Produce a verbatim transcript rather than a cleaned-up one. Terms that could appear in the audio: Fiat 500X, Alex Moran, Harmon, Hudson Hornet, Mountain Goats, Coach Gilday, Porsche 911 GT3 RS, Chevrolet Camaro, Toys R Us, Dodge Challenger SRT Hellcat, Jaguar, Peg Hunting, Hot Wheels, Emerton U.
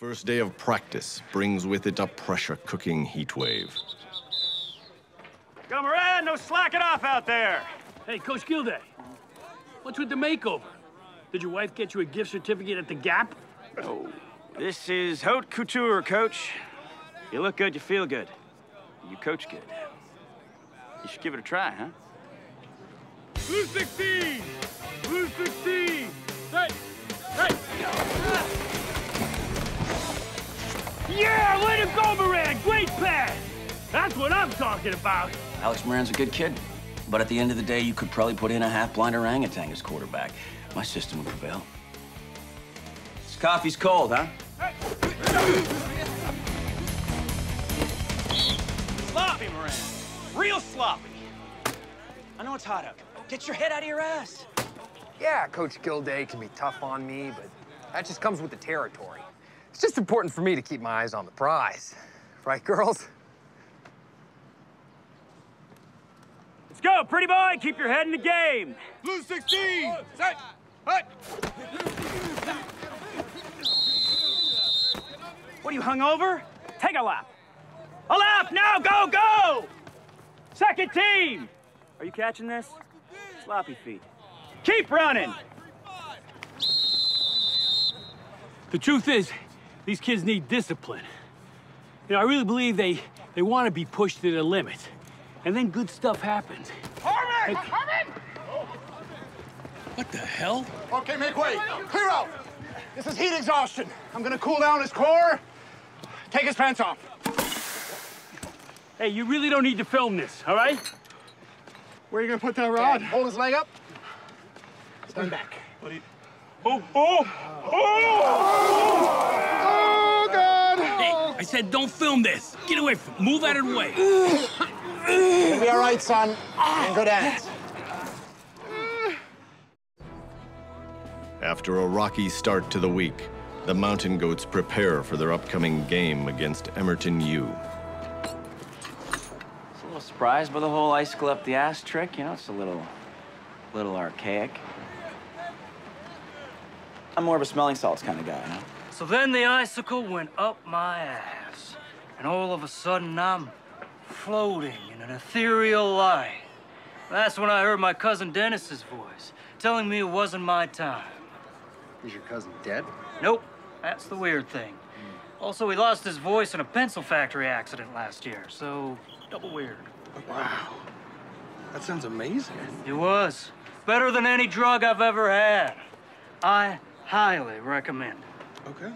First day of practice brings with it a pressure-cooking heat wave. Come around, no slacking off out there. Hey, Coach Gilday, what's with the makeover? Did your wife get you a gift certificate at the Gap? Oh, this is haute couture, Coach. You look good, you feel good. You coach good. You should give it a try, huh? Blue sixteen! Blue sixteen! Hey! Hey! Yeah! Let him go, Moran! Great pass! That's what I'm talking about! Alex Moran's a good kid, but at the end of the day, you could probably put in a half-blind orangutan as quarterback. My system would prevail. This coffee's cold, huh? Hey. Sloppy, Moran. Real sloppy. I know it's hot out. Get your head out of your ass. Yeah, Coach Gilday can be tough on me, but that just comes with the territory. It's just important for me to keep my eyes on the prize. Right, girls? Let's go, pretty boy. Keep your head in the game. Blue sixteen. Set. Hut. What are you, hungover? Take a lap. A lap now. Go, go. Second team. Are you catching this? Sloppy feet. Keep running. The truth is, these kids need discipline. You know, I really believe they they want to be pushed to their limit, and then good stuff happens. Harmon! Like... Harmon! What the hell? Okay, make way. Clear out. This is heat exhaustion. I'm gonna cool down his core. Take his pants off. Hey, you really don't need to film this, all right? Where are you gonna put that rod? Dad, hold his leg up. Stand back. What you... Oh, oh, oh! Oh, God! Hey, I said don't film this. Get away from it. Move out of the way. You'll be all right, son. And good at it. After a rocky start to the week, the Mountain Goats prepare for their upcoming game against Emerton U. Surprised by the whole icicle up the ass trick, you know, it's a little, little archaic. I'm more of a smelling salts kind of guy, you know? So then the icicle went up my ass, and all of a sudden I'm floating in an ethereal light. That's when I heard my cousin Dennis's voice, telling me it wasn't my time. Is your cousin dead? Nope, that's the weird thing. Mm. Also, he lost his voice in a pencil factory accident last year, so double weird. Wow. That sounds amazing. It was. Better than any drug I've ever had. I highly recommend it. Okay.